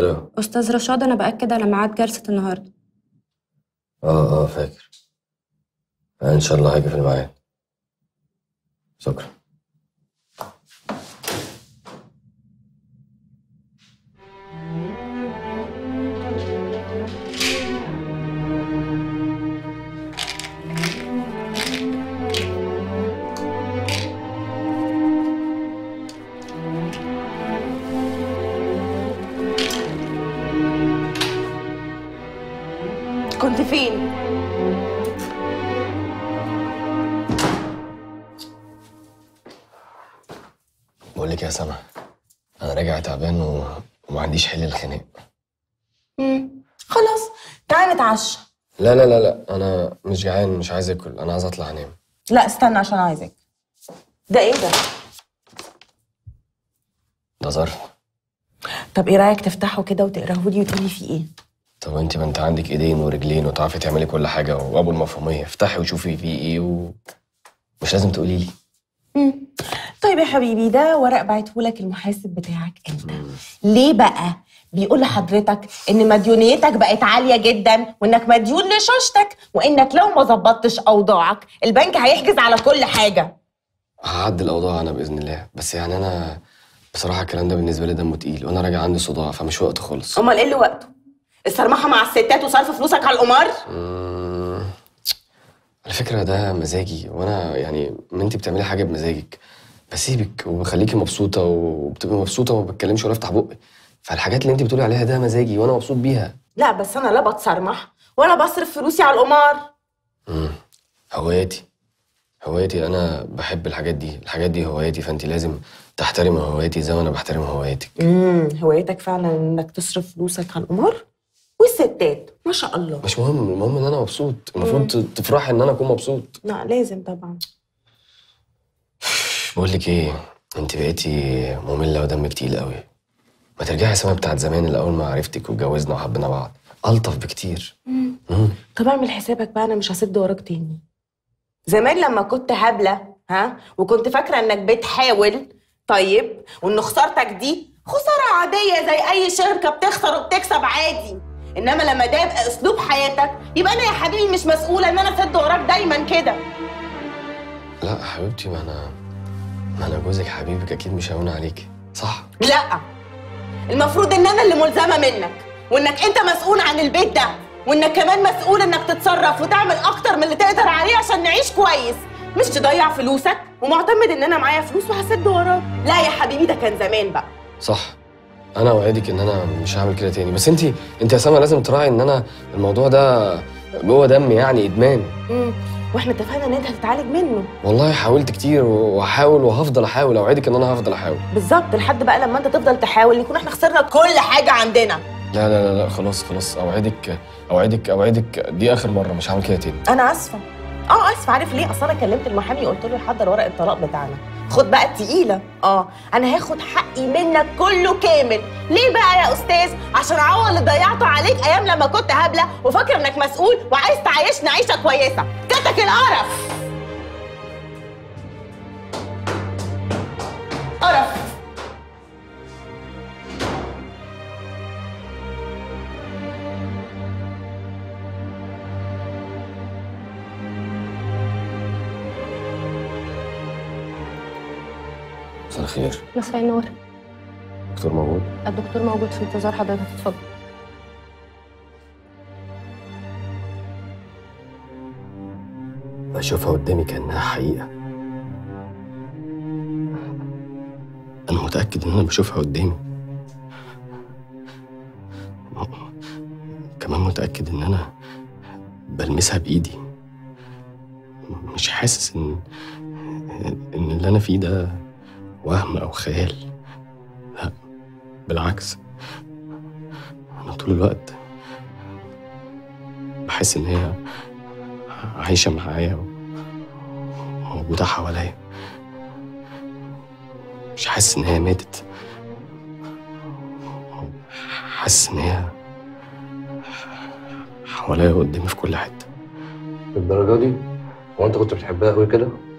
الو استاذ رشاد، انا باكد على ميعاد جلسه النهارده. فاكر. ان شاء الله هاجي في الميعاد. شكرا. كنت فين؟ بقول لك يا سما، انا راجع تعبان وما عنديش حل الخناق. خلاص تعالى نتعشى. لا لا لا لا، انا مش جعان، مش عايز اكل، انا عايز اطلع انام. لا استنى، عشان عايزك. ده ايه ده؟ ده ظرف. طب ايه رايك تفتحه كده وتقراه لي وتقولي فيه ايه؟ طب انت ما انت عندك ايدين ورجلين وتعرفي تعملي كل حاجه، وابو المفهوميه افتحي وشوفي فيه ايه ومش لازم تقولي لي. طيب يا حبيبي، ده ورق بعتهولك المحاسب بتاعك انت. ليه بقى بيقول لحضرتك ان مديونيتك بقت عاليه جدا، وانك مديون لشاشتك، وانك لو ما ظبطتش اوضاعك البنك هيحجز على كل حاجه. هعدل الاوضاع انا باذن الله، بس يعني انا بصراحه الكلام ده بالنسبه لي دمه تقيل، وانا راجع عندي صداع فمش وقته خالص. امال ايه اللي وقته؟ الصرمحه مع الستات وصرف فلوسك على القمار؟ على فكره ده مزاجي، وانا يعني ما انت بتعملي حاجه بمزاجك بسيبك وبخليكي مبسوطه، وبتبقي مبسوطه وما بتكلمش ولا افتح بقي، فالحاجات اللي انت بتقولي عليها ده مزاجي وانا مبسوط بيها. لا بس انا لا بتصرمح ولا بصرف فلوسي على القمار. هواياتي انا بحب الحاجات دي هواياتي، فانت لازم تحترمي هواياتي زي ما انا بحترم هواياتك. هوايتك فعلا انك تصرف فلوسك على القمار والستات، ما شاء الله. مش مهم، المهم ان انا مبسوط. المفروض تفرحي ان انا اكون مبسوط. لا لازم طبعا. بقول لك ايه، انت بقيتي ممله ودمك تقيل قوي. ما ترجعي سما بتاعت زمان اللي اول ما عرفتك واتجوزنا وحبينا بعض، الطف بكتير. طب اعمل حسابك بقى، انا مش هسد وراك تاني. زمان لما كنت هبله، وكنت فاكره انك بتحاول طيب، وان خسارتك دي خساره عاديه زي اي شركه بتخسر وبتكسب عادي. انما لما ده يبقى اسلوب حياتك، يبقى انا يا حبيبي مش مسؤوله ان انا اسد وراك دايما كده. لا يا حبيبتي، ما انا جوزك حبيبك، اكيد مش هون عليك، صح؟ لا، المفروض ان انا اللي ملزمه منك، وانك انت مسؤول عن البيت ده، وانك كمان مسؤول انك تتصرف وتعمل اكتر من اللي تقدر عليه عشان نعيش كويس، مش تضيع فلوسك ومعتمد ان انا معايا فلوس وهسد وراك. لا يا حبيبي، ده كان زمان بقى. صح، انا اوعدك ان انا مش هعمل كده تاني، بس انت يا سما لازم تراعي ان انا الموضوع ده جوه دمي، يعني ادمان. واحنا اتفقنا ان انت هتتعالج منه. والله حاولت كتير وهحاول وهفضل احاول، اوعدك ان انا هفضل احاول. بالظبط، لحد بقى لما انت تفضل تحاول نكون احنا خسرنا كل حاجه عندنا. لا لا لا، خلاص اوعدك دي اخر مره، مش هعمل كده تاني. انا اسفه. اسفه. عارف ليه؟ اصل انا كلمت المحامي قلت له يحضر ورق الطلاق بتاعنا. خد بقى التقيله. انا هاخد حقي منك كله كامل. ليه بقى يا استاذ؟ عشان اعوض اللي ضيعته عليك ايام لما كنت هبله وفاكر انك مسؤول وعايز تعيشنا عيشه كويسه. كتك القرف. قرف. مساء الخير. مساء النور. الدكتور موجود؟ الدكتور موجود، في انتظار حضرتك، اتفضل. بشوفها قدامي كأنها حقيقة. أنا متأكد إن أنا بشوفها قدامي. كمان متأكد إن أنا بلمسها بإيدي. مش حاسس إن اللي أنا فيه ده وهم أو خيال، لا بالعكس، أنا طول الوقت بحس إن هي عايشة معايا وموجودة حواليا، مش حاسس إن هي ماتت، حاسس إن هي حواليا قدامي في كل حتة. الدرجة دي؟ هو أنت كنت بتحبها أوي كده؟